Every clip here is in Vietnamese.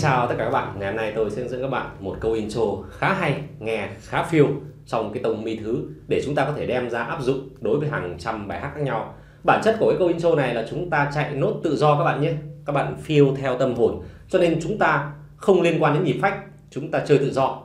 Xin chào tất cả các bạn, ngày hôm nay tôi sẽ hướng dẫn các bạn một câu intro khá hay, nghe khá phiêu trong cái tông mi thứ để chúng ta có thể đem ra áp dụng đối với hàng trăm bài hát khác nhau. Bản chất của cái câu intro này là chúng ta chạy nốt tự do các bạn nhé, các bạn phiêu theo tâm hồn, cho nên chúng ta không liên quan đến nhịp phách, chúng ta chơi tự do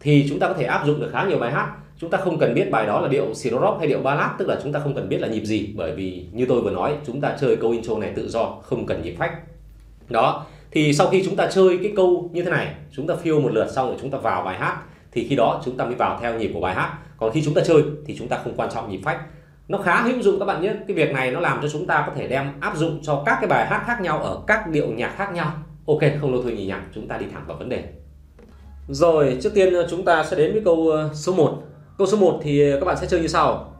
thì chúng ta có thể áp dụng được khá nhiều bài hát. Chúng ta không cần biết bài đó là điệu slow rock hay điệu ballad, tức là chúng ta không cần biết là nhịp gì, bởi vì như tôi vừa nói, chúng ta chơi câu intro này tự do, không cần nhịp phách đó. Thì sau khi chúng ta chơi cái câu như thế này, chúng ta phiêu một lượt xong rồi chúng ta vào bài hát, thì khi đó chúng ta mới vào theo nhịp của bài hát. Còn khi chúng ta chơi thì chúng ta không quan trọng nhịp phách. Nó khá hữu dụng các bạn nhé. Cái việc này nó làm cho chúng ta có thể đem áp dụng cho các cái bài hát khác nhau ở các điệu nhạc khác nhau. Ok, không lâu thôi nhỉ, nhạc chúng ta đi thẳng vào vấn đề. Rồi, trước tiên chúng ta sẽ đến với câu số 1. Câu số 1 thì các bạn sẽ chơi như sau.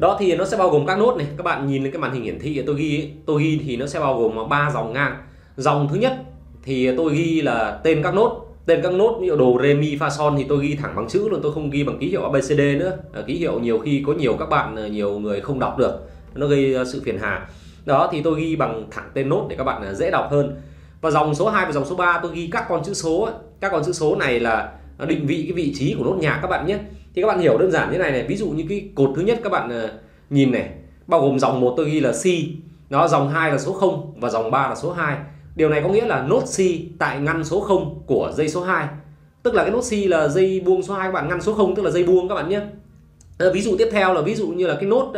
Đó thì nó sẽ bao gồm các nốt này, các bạn nhìn lên cái màn hình hiển thị tôi ghi ấy. Tôi ghi thì nó sẽ bao gồm 3 dòng ngang. Dòng thứ nhất thì tôi ghi là tên các nốt. Tên các nốt như đồ re mi fa son thì tôi ghi thẳng bằng chữ luôn, tôi không ghi bằng ký hiệu ABCD nữa. Ký hiệu nhiều khi có nhiều các bạn, nhiều người không đọc được, nó gây sự phiền hà. Đó thì tôi ghi bằng thẳng tên nốt để các bạn dễ đọc hơn. Và dòng số 2 và dòng số 3 tôi ghi các con chữ số ấy. Các con chữ số này là định vị cái vị trí của nốt nhạc các bạn nhé. Thì các bạn hiểu đơn giản như này này, ví dụ như cái cột thứ nhất các bạn nhìn này, bao gồm dòng 1 tôi ghi là C, nó dòng 2 là số 0 và dòng 3 là số 2. Điều này có nghĩa là nốt C tại ngăn số 0 của dây số 2. Tức là cái nốt C là dây buông số 2 các bạn, ngăn số 0 tức là dây buông các bạn nhé. Ví dụ tiếp theo là ví dụ như là cái nốt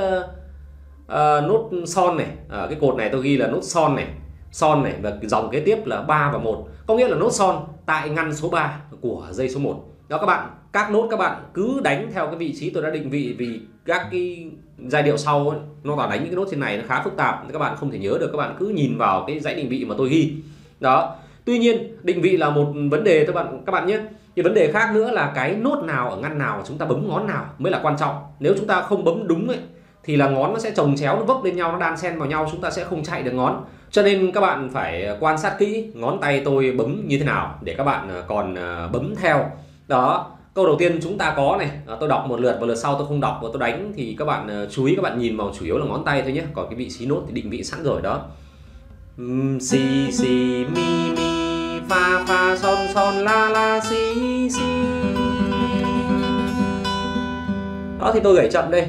nốt son này, cái cột này tôi ghi là nốt son này, son này, và dòng kế tiếp là 3 và 1. Có nghĩa là nốt son tại ngăn số 3 của dây số 1. Đó các bạn, các nốt các bạn cứ đánh theo cái vị trí tôi đã định vị, vì các cái giai điệu sau ấy, nó vào đánh những cái nốt trên này nó khá phức tạp, các bạn không thể nhớ được, các bạn cứ nhìn vào cái dãy định vị mà tôi ghi. Đó. Tuy nhiên, định vị là một vấn đề các bạn nhé. Cái vấn đề khác nữa là cái nốt nào ở ngăn nào, chúng ta bấm ngón nào mới là quan trọng. Nếu chúng ta không bấm đúng ấy thì là ngón nó sẽ chồng chéo, nó vấp lên nhau, nó đan xen vào nhau, chúng ta sẽ không chạy được ngón. Cho nên các bạn phải quan sát kỹ ngón tay tôi bấm như thế nào để các bạn còn bấm theo. Đó, câu đầu tiên chúng ta có này, tôi đọc một lượt và lượt sau tôi không đọc và tôi đánh, thì các bạn chú ý, các bạn nhìn vào chủ yếu là ngón tay thôi nhé, còn cái vị trí nốt thì định vị sẵn rồi đó. Si si mi mi fa fa son son la la si si. Đó thì tôi gảy chậm đây.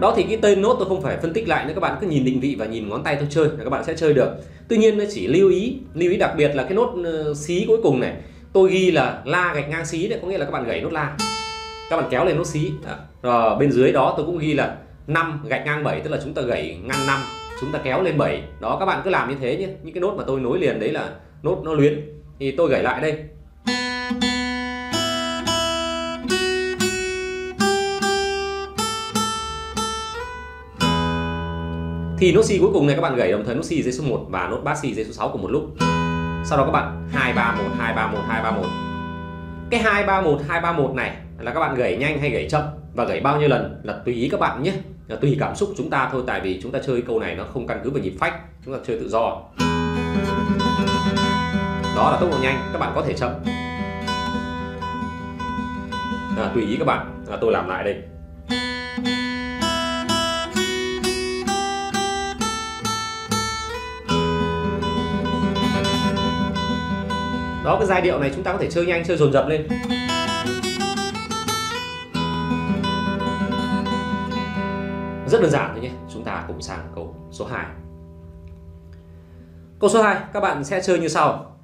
Đó thì cái tên nốt tôi không phải phân tích lại nữa, các bạn cứ nhìn định vị và nhìn ngón tay tôi chơi là các bạn sẽ chơi được. Tuy nhiên nó chỉ lưu ý đặc biệt là cái nốt xí cuối cùng này, tôi ghi là la gạch ngang xí đấy, có nghĩa là các bạn gảy nốt la, các bạn kéo lên nốt xí. Rồi bên dưới đó tôi cũng ghi là 5 gạch ngang 7, tức là chúng ta gảy ngang 5, chúng ta kéo lên 7. Đó các bạn cứ làm như thế nhé, những cái nốt mà tôi nối liền đấy là nốt nó luyến. Thì tôi gảy lại đây. Thì nốt si cuối cùng này các bạn gảy đồng thời nốt si dây số 1 và nốt bass si dây số 6 cùng một lúc. Sau đó các bạn 2 3 1 2 3 1 2 3 1. Cái 2 3 1 2 3 1 này là các bạn gảy nhanh hay gảy chậm và gảy bao nhiêu lần là tùy ý các bạn nhé. Là tùy cảm xúc chúng ta thôi, tại vì chúng ta chơi câu này nó không căn cứ vào nhịp phách, chúng ta chơi tự do. Đó là tốc độ nhanh, các bạn có thể chậm. Tùy ý các bạn. Tôi làm lại đây. Đó, cái giai điệu này chúng ta có thể chơi nhanh, chơi dồn dập lên. Rất đơn giản thôi nhé. Chúng ta cùng sang câu số 2. Câu số 2 các bạn sẽ chơi như sau.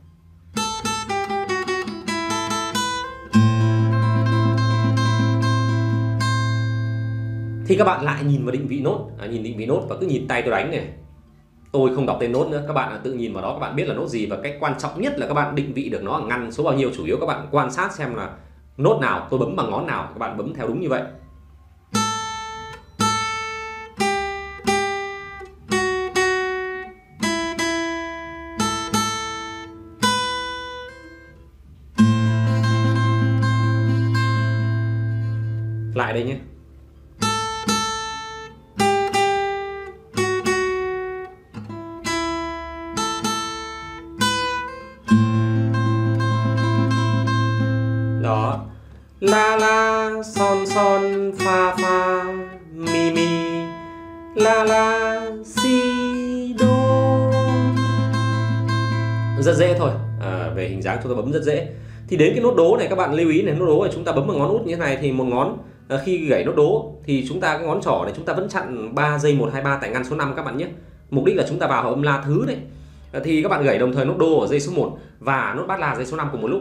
Thì các bạn lại nhìn vào định vị nốt, nhìn định vị nốt và cứ nhìn tay tôi đánh này. Tôi không đọc tên nốt nữa, các bạn tự nhìn vào đó, các bạn biết là nốt gì, và cái quan trọng nhất là các bạn định vị được nó ở ngăn số bao nhiêu. Chủ yếu các bạn quan sát xem là nốt nào tôi bấm bằng ngón nào, các bạn bấm theo đúng như vậy. Lại đây nhé. la la son son fa fa mi mi la la si đô. Rất dễ thôi, về hình dáng chúng ta bấm rất dễ. Thì đến cái nốt đố này các bạn lưu ý này, nốt đố này chúng ta bấm vào ngón út như thế này thì một ngón khi gảy nốt đố thì chúng ta cái ngón trỏ này chúng ta vẫn chặn 3 dây 1 2 3 tại ngăn số 5 các bạn nhé. Mục đích là chúng ta vào hợp âm la thứ đấy. Thì các bạn gảy đồng thời nốt đô ở dây số 1 và nốt bát la dây số 5 cùng một lúc.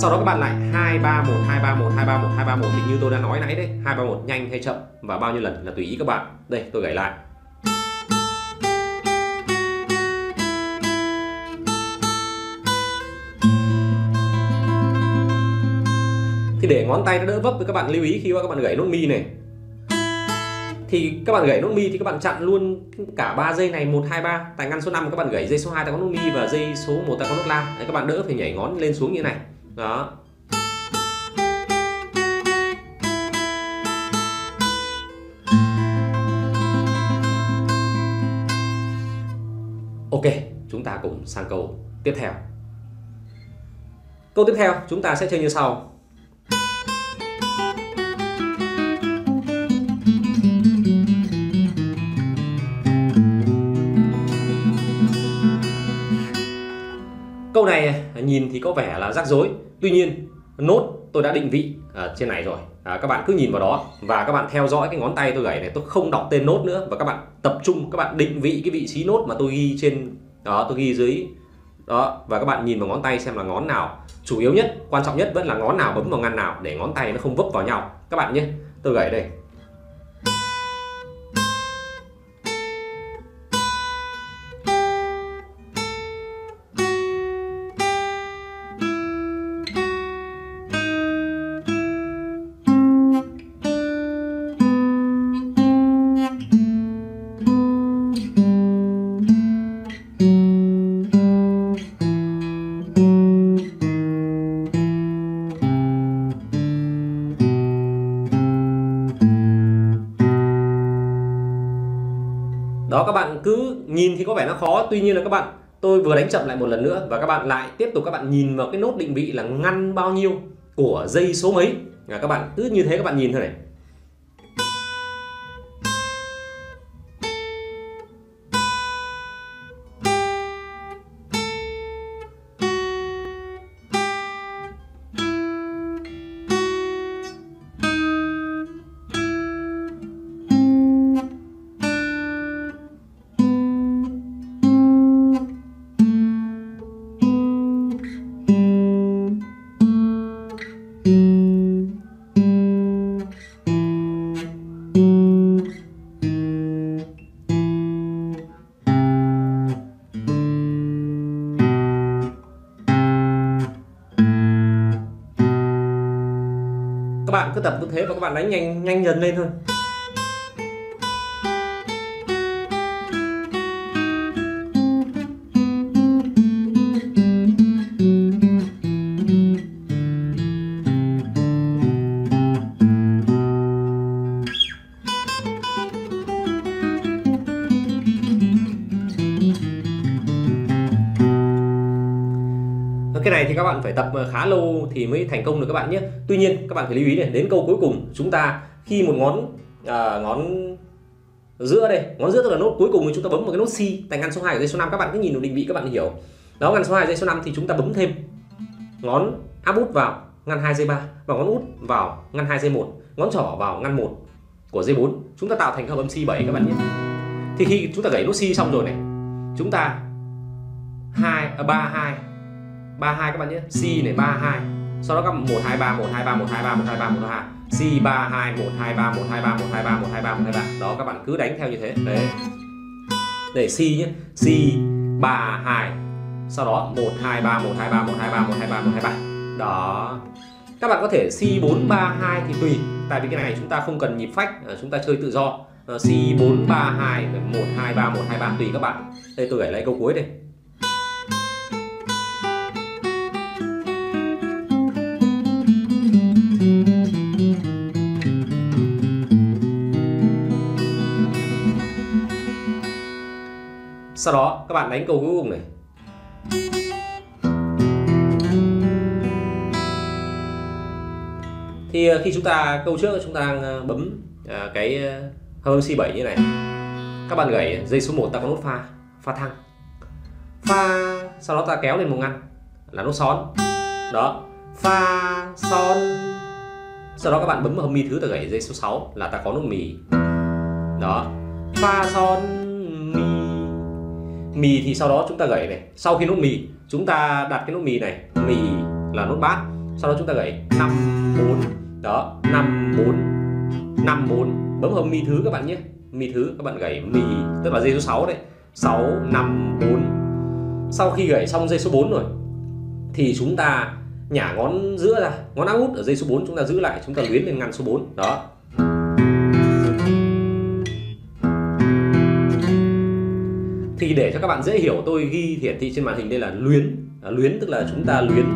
Sau đó các bạn lại 2 3 1 2 3 1 2 3 1 2 3 1 thì như tôi đã nói nãy đấy, 2 3 1 nhanh hay chậm và bao nhiêu lần là tùy ý các bạn. Đây, tôi gảy lại. Thì để ngón tay nó đỡ vấp thì các bạn lưu ý khi các bạn gảy nốt mi này. Thì các bạn gảy nốt mi thì các bạn chặn luôn cả 3 dây này 1 2 3 tại ngăn số 5, các bạn gảy dây số 2 ta có nốt mi và dây số 1 ta có nốt la. Đấy, các bạn đỡ phải nhảy ngón lên xuống như thế này. Đó. Ok, chúng ta cùng sang câu tiếp theo. Câu tiếp theo chúng ta sẽ chơi như sau. Câu này nhìn thì có vẻ là rắc rối, tuy nhiên nốt tôi đã định vị trên này rồi, các bạn cứ nhìn vào đó và các bạn theo dõi cái ngón tay tôi gảy này, tôi không đọc tên nốt nữa và các bạn tập trung, các bạn định vị cái vị trí nốt mà tôi ghi trên đó, tôi ghi dưới đó và các bạn nhìn vào ngón tay xem là ngón nào chủ yếu nhất, quan trọng nhất vẫn là ngón nào bấm vào ngăn nào để ngón tay nó không vấp vào nhau các bạn nhé. Tôi gảy đây. Đó, các bạn cứ nhìn thì có vẻ nó khó, tuy nhiên là các bạn, tôi vừa đánh chậm lại một lần nữa và các bạn lại tiếp tục, các bạn nhìn vào cái nốt định vị là ngăn bao nhiêu của dây số mấy, các bạn cứ như thế các bạn nhìn thôi này. Các bạn cứ tập như thế và các bạn đánh nhanh dần lên thôi. Cái này thì các bạn phải tập khá lâu thì mới thành công được các bạn nhé. Tuy nhiên các bạn phải lưu ý này, đến câu cuối cùng chúng ta khi một ngón giữa đây, ngón giữa tức là nốt cuối cùng thì chúng ta bấm một cái nốt si tại ngăn số 2 ở dây số 5, các bạn cứ nhìn vào định vị các bạn hiểu. Đó, ngăn số 2 dây số 5 thì chúng ta bấm thêm ngón áp út vào ngăn 2 dây 3 và ngón út vào ngăn 2 dây 1, ngón trỏ vào ngăn 1 của dây 4. Chúng ta tạo thành hợp âm si 7 các bạn nhé. Thì khi chúng ta gảy nốt si xong rồi này, chúng ta 32 các bạn nhé, si này 32. Sau đó các bạn 123 123 123 123 123. Si 32 123 123 123 123 123. Đó, các bạn cứ đánh theo như thế. Đấy. Để si nhé, si 32. Sau đó 123 123 123 123 123. Đó. Các bạn có thể si 432 thì tùy, tại vì cái này chúng ta không cần nhịp phách, chúng ta chơi tự do. Si 432 123 123 tùy các bạn. Đây, tôi gảy lại câu cuối đây. Sau đó các bạn đánh câu cuối cùng này. Thì khi chúng ta câu trước chúng ta bấm cái hợp âm C7 như này, các bạn gảy dây số 1 ta có nốt pha, pha thăng, pha, sau đó ta kéo lên một ngăn là nốt son đó, pha son, sau đó các bạn bấm vào mi thứ ta gảy dây số 6 là ta có nốt mì đó, pha son mi. Mì thì sau đó chúng ta gảy này, sau khi nốt mì chúng ta đặt cái nốt mì này, mì là nốt bát, sau đó chúng ta gảy 5 4 đó, 5 4 5 4, bấm vào mi thứ các bạn nhé, mi thứ các bạn gảy mì, tức là dây số 6 đấy, 6 5 4. Sau khi gảy xong dây số 4 rồi thì chúng ta nhả ngón giữa ra, ngón áp út ở dây số 4 chúng ta giữ lại, chúng ta luyến lên ngăn số 4 đó. Thì để cho các bạn dễ hiểu tôi ghi hiển thị trên màn hình đây là luyến, luyến tức là chúng ta luyến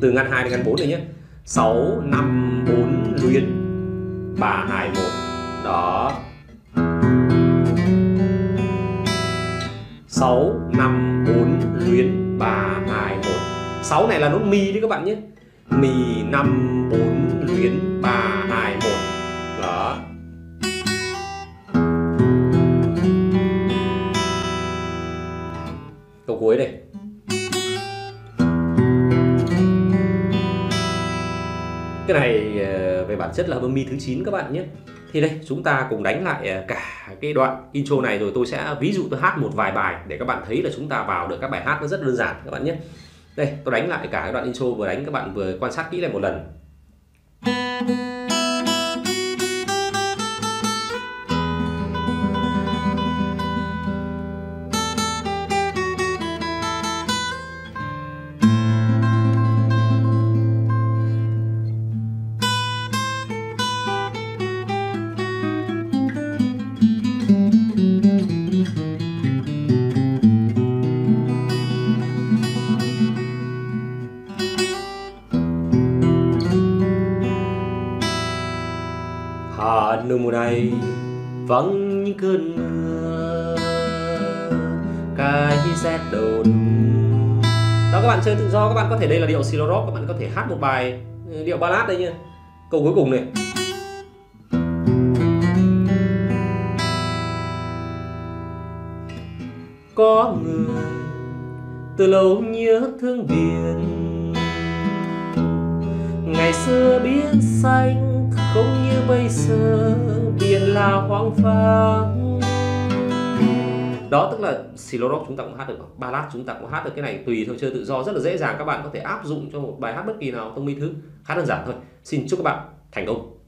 từ ngăn 2 đến ngăn 4 này nhé, 6 5 4 luyến 3 2 1 đó, 6 5 4 luyến 3 2 1. 6 này là nốt mi đấy các bạn nhé, mi 5 4 luyến 3 2 1 đó. Câu cuối đây, cái này về bản chất là hợp âm mi thứ 9 các bạn nhé. Thì đây chúng ta cùng đánh lại cả cái đoạn intro này, rồi tôi sẽ ví dụ tôi hát một vài bài để các bạn thấy là chúng ta vào được các bài hát nó rất đơn giản các bạn nhé. Đây tôi đánh lại cả cái đoạn intro vừa đánh, các bạn vừa quan sát kỹ lại một lần. Mùa này vắng những cơn mưa, cái rét đầu đông. Đó, các bạn chơi tự do, các bạn có thể đây là điệu silo rock, các bạn có thể hát một bài điệu ballad đây nhé. Câu cuối cùng này, có người từ lâu nhớ thương biển, ngày xưa biển xanh không như bây giờ biển là hoang vắng. Đó, tức là silo rock chúng ta cũng hát được, ballad chúng ta cũng hát được. Cái này tùy theo chơi tự do rất là dễ dàng, các bạn có thể áp dụng cho một bài hát bất kỳ nào trong mi thứ, khá đơn giản thôi. Xin chúc các bạn thành công.